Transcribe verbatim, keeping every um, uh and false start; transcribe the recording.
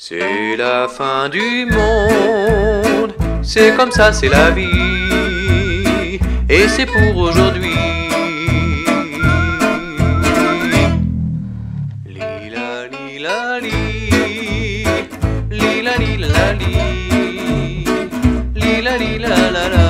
C'est la fin du monde, c'est comme ça, c'est la vie, et c'est pour aujourd'hui. Lila, lila, li, lila, lila, li, lila, lila, la, la.